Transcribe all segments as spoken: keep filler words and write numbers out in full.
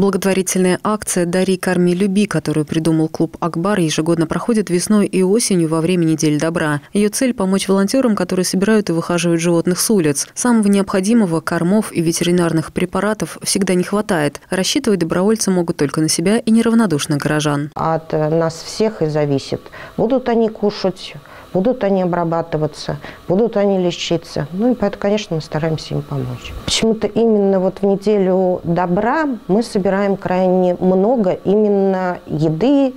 Благотворительная акция «Дари, корми, люби», которую придумал клуб «Акбар», ежегодно проходит весной и осенью во время недели добра. Ее цель – помочь волонтерам, которые собирают и выхаживают животных с улиц. Самого необходимого – кормов и ветеринарных препаратов – всегда не хватает. Рассчитывать добровольцы могут только на себя и неравнодушных горожан. От нас всех и зависит. Будут они кушать, будут они обрабатываться, будут они лечиться. Ну и поэтому, конечно, мы стараемся им помочь. Почему-то именно вот в неделю добра мы собираем крайне много именно еды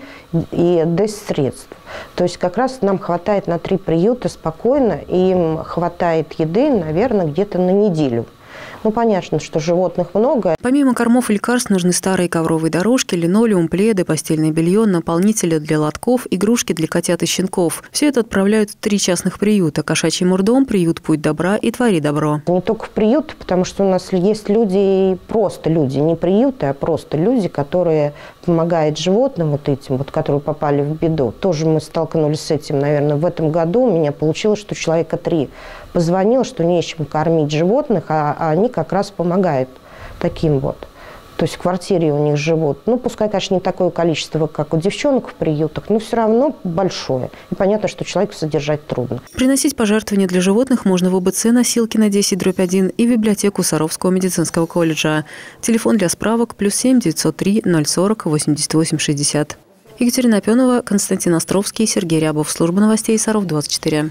и дэс-средств. То есть как раз нам хватает на три приюта спокойно, им хватает еды, наверное, где-то на неделю. Ну, понятно, что животных много. Помимо кормов и лекарств нужны старые ковровые дорожки, линолеум, пледы, постельное белье, наполнители для лотков, игрушки для котят и щенков. Все это отправляют в три частных приюта: «Кошачий мурдом», приют «Путь добра» и «Твори добро». Не только в приют, потому что у нас есть люди, просто люди, не приюты, а просто люди, которые помогают животным вот этим, вот, которые попали в беду. Тоже мы столкнулись с этим, наверное, в этом году. У меня получилось, что человека три позвонил, что нечем кормить животных, а они как раз помогают таким вот. То есть в квартире у них живут. Ну, пускай, конечно, не такое количество, как у девчонок в приютах, но все равно большое. И понятно, что человека содержать трудно. Приносить пожертвования для животных можно в ОБЦ Носилкина десять дробь один и в библиотеку Саровского медицинского колледжа. Телефон для справок плюс семь девятьсот три ноль сорок восемьдесят восемь шестьдесят. Екатерина Пенова, Константин Островский, Сергей Рябов. Служба новостей Саров двадцать четыре.